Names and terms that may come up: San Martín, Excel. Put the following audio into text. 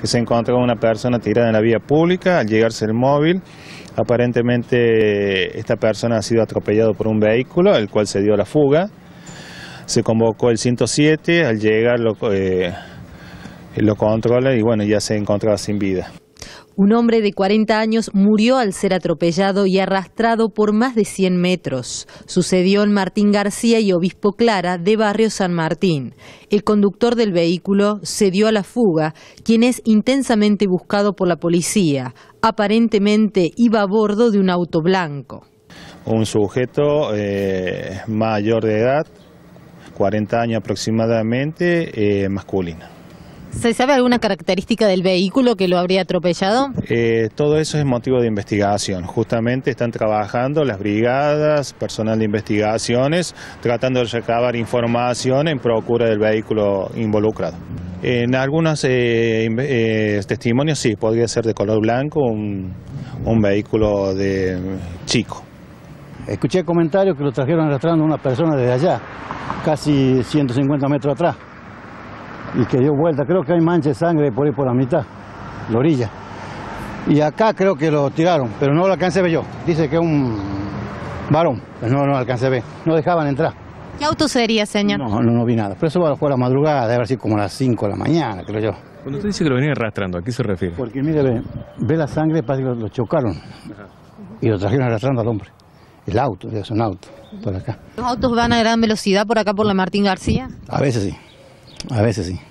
que se encontró una persona tirada en la vía pública. Al llegarse el móvil, aparentemente esta persona ha sido atropellada por un vehículo, el cual se dio a la fuga. Se convocó el 107, al llegar lo controla y bueno, ya se encontraba sin vida. Un hombre de 40 años murió al ser atropellado y arrastrado por más de 100 metros. Sucedió en Martín García y Obispo Clara, de barrio San Martín. El conductor del vehículo se dio a la fuga, quien es intensamente buscado por la policía. Aparentemente iba a bordo de un auto blanco. Un sujeto mayor de edad, 40 años aproximadamente, masculino. ¿Se sabe alguna característica del vehículo que lo habría atropellado? Todo eso es motivo de investigación. Justamente están trabajando las brigadas, personal de investigaciones, tratando de recabar información en procura del vehículo involucrado. En algunos testimonios sí, podría ser de color blanco, un vehículo de chico. Escuché comentarios que lo trajeron arrastrando a una persona desde allá, casi 150 metros atrás. Y que dio vuelta, creo que hay mancha de sangre por ahí por la mitad, la orilla. Y acá creo que lo tiraron, pero no lo alcancé a ver yo. Dice que es un varón, pero no lo alcancé a ver, no dejaban entrar. ¿Qué auto sería, señor? No vi nada, pero eso fue a la madrugada, debe haber sido como a las 5 de la mañana, creo yo. Cuando usted dice que lo venía arrastrando, ¿a qué se refiere? Porque mire, ve la sangre, parece que lo chocaron. Y lo trajeron arrastrando al hombre. El auto, es un auto, por acá. ¿Los autos van a gran velocidad por acá por la Martín García? A veces sí. A veces sí.